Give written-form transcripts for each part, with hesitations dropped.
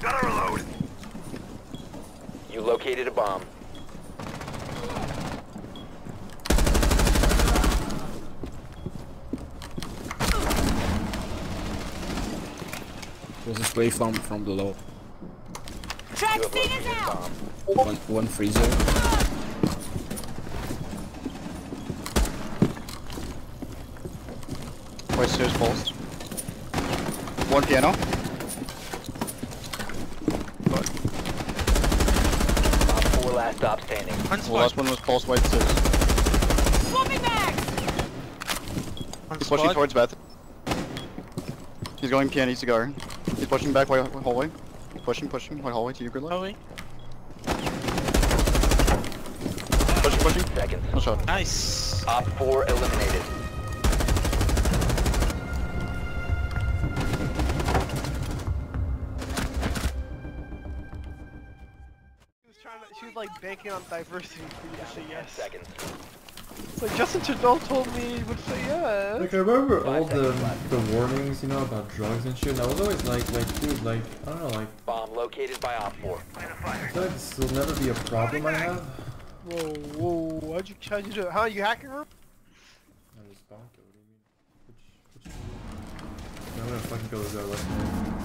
Gotta reload. You located a bomb. There's a spray from below. Track speed is out. One freezer. Where's your balls? One piano. Last stop standing. The last one was pulse white 6. Swapping back! He's pushing towards Beth. He's going piano cigar. He's pushing back white hallway. Pushing white hallway to you, Gridlock. Hallway. Pushing. Seconds. No shot. Nice. Op 4 eliminated. She was like banking on diversity to say yes. Seconds. Like Justin Trudeau told me he would say yes. Like I remember all the warnings, you know, about drugs and shit. And I was always like dude, like I don't know, like bomb located by Op 4. Drugs will never be a problem I have. Whoa! Why'd you try to do it? How are you hacking her? I just bonked it. What do you mean? I'm gonna fucking go this way.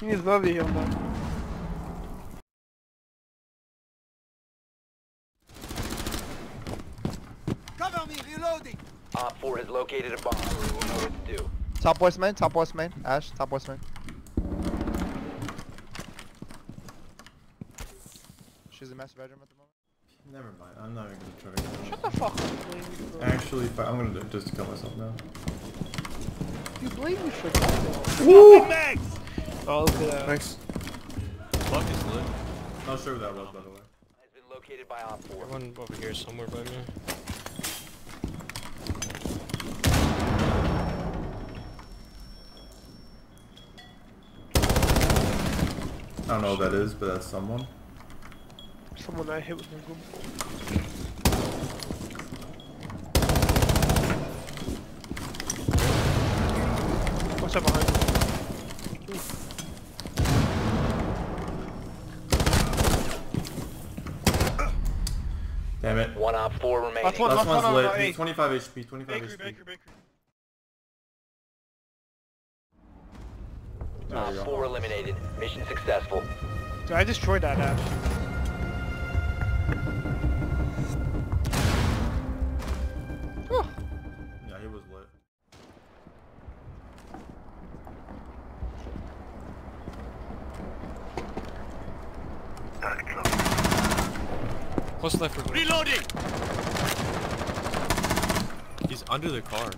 He needs love here, man. Cover me, reloading! Op 4 has located a bomb. We'll know what to do. Top west main. Ash, top west main. She's in master bedroom at the moment. Never mind, I'm not even gonna try to. Shut the fuck up, please. Actually, I'm gonna just kill myself now. You believe me for that? Woo! Max! Oh, look at that. Thanks. Luck is lit. Not sure who that was, by the way. I've been located by Op 4. One over here somewhere by me. I don't know who that is, but that's someone. Someone I hit with my gun. What's up behind me? Damn it. One Op 4 remaining. Last one's lit. On 25 HP, 25 bakery, HP. Bakery. Op 4 eliminated. Mission successful. Dude, I destroyed that app. Oh. Yeah, he was lit. Close left for reloading! He's under the car.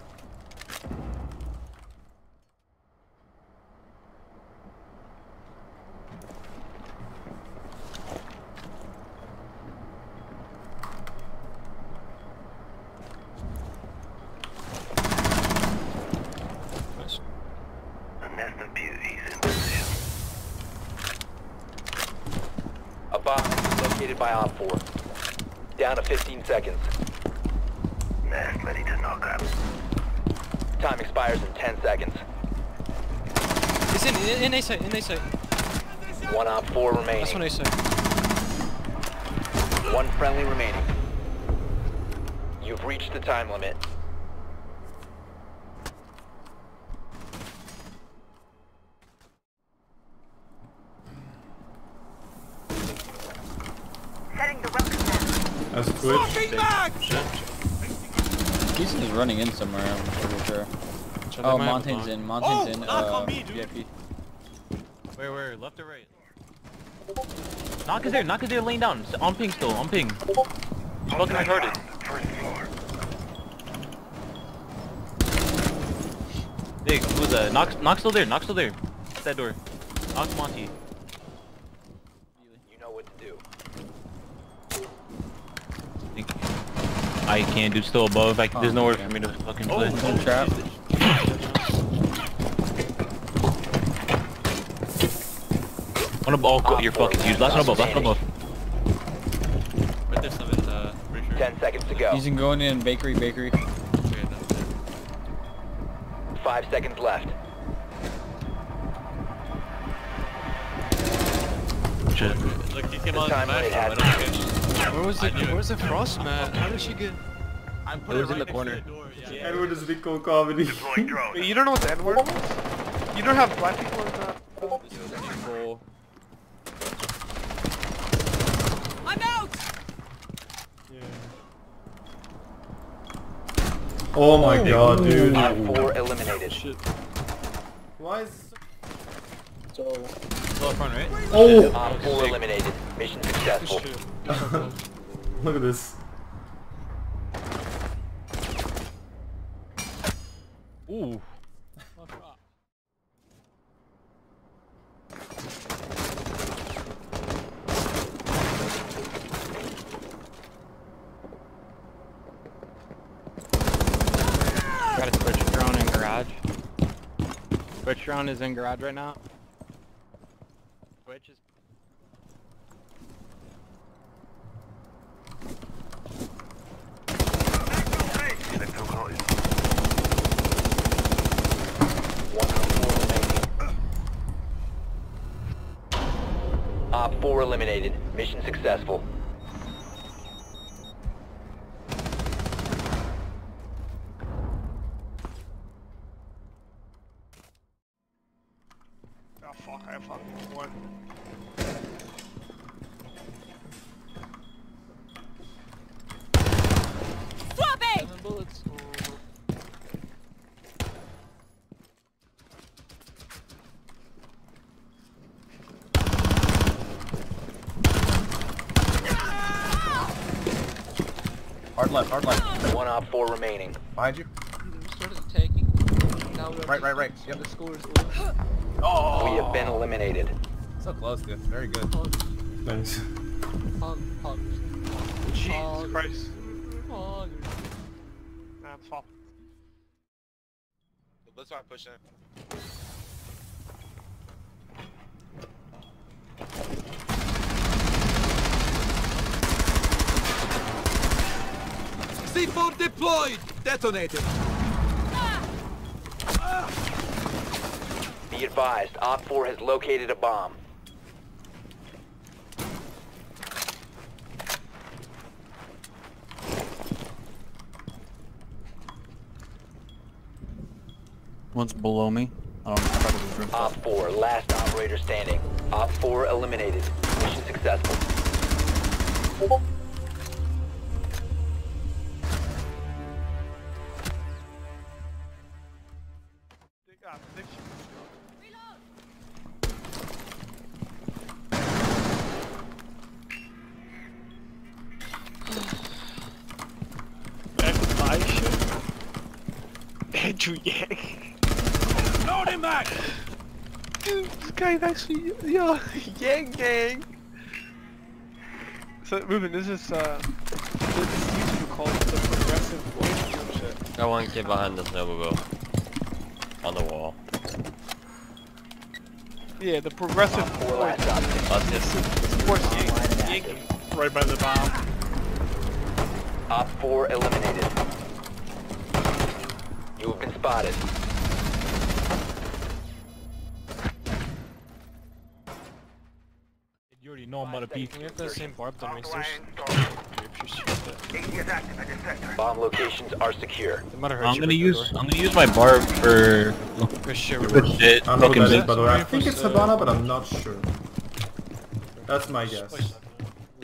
Nice. A nest of beauties in position. A bomb is located by Op 4. Down to 15 seconds. Nest ready to knock up. Time expires in 10 seconds. It's in A site, in A site. One Op 4 remaining. That's one A site. One friendly remaining. You've reached the time limit. That's Twitch. He's just running in somewhere, I'm pretty sure. Oh, Montaigne's in. VIP. Where? Left or right? Knock is there, laying down. It's on ping still, on ping. Fucking retarded. Big, who's that? Knock's still there. At that door. Knock Monty. You know what to do. I can't do still above. There's nowhere for me to fucking play. Oh, trap. One above. Oh, you're fucking huge. Last one above. Right there, seven. Pretty sure. 10 seconds to go. He's going in bakery. 5 seconds left. Look, he came on smash. Where was the frost man? How did she get? I'm putting it was right in the corner. Yeah. Edward is big cool comedy. You don't know what Edward is? You don't have black people in that. I'm out! Yeah. Oh my god, dude. Four eliminated. Shit. Why is... So... Low front, right? Oh! Four eliminated. Mission successful. Look at this. Ooh. Got a switch drone in garage. Switch drone is in garage right now. Switch is... Four eliminated. Mission successful. Oh fuck, I fucking won. Swap it! 7 bullets. Hard left, hard left. 1 op 4 remaining. Behind you. Right. Yep. The score is low. Oh! We have been eliminated. So close, dude. Very good. Thanks. Jesus Christ. That's fucked. Let's start pushing. C4 deployed! Detonated! Be advised, Op 4 has located a bomb. One's below me. Op 4, last operator standing. Op 4 eliminated. Mission successful. Load him back! Dude, this guy is actually... Yo, Yang Gang! So, Ruben, this is YouTube called the Progressive Voice shit. Got one kid behind us, Nobubo. On the wall. Yeah, the Progressive Voice. Of course, Yang. Right by the bomb. Op 4 eliminated. You have been spotted. You already know I'm about to be. We have the same barbed on my station. Bomb locations are secure. I'm gonna use my barb for good shit. I don't know what that is, by the way. I think it's Havana, but I'm not sure. That's my guess. We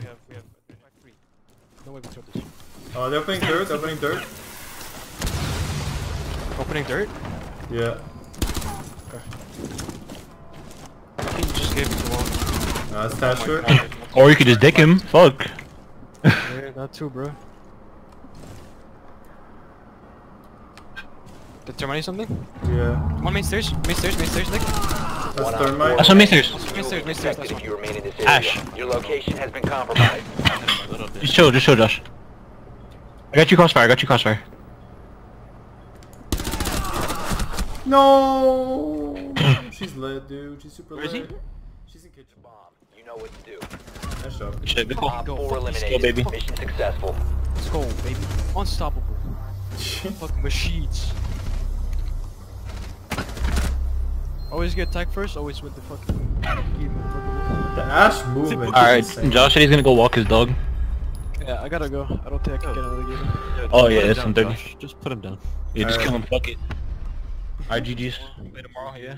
have three. No way we took this. Oh, they're opening dirt. They're opening dirt. Opening dirt? Yeah. Okay. I think you just gave him the wall. Nah, it's attached to it. Or you could just dick him. Fuck. Yeah, that too, bro. The thermite something? Yeah. One main stairs, Nick. That's thermite. That's on main stairs. Main stairs. Ash. Your location has been compromised. Just chill, Josh. I got you crossfire. No, she's lit, dude. She's super lit. Where is he? She's in kitchen bomb. You know what to do. Nice job. Shit, go. Let's go, baby. Mission successful. Let's go, baby. Unstoppable. Fucking machines. Always get attacked first, always with the fucking... The ass movement. Alright, Josh said he's gonna go walk his dog. Yeah, I gotta go. I don't think I can get another game. Yeah, oh yeah, it's something. Just put him down. Yeah, just kill him, fuck it. IGG's. Play tomorrow, yeah.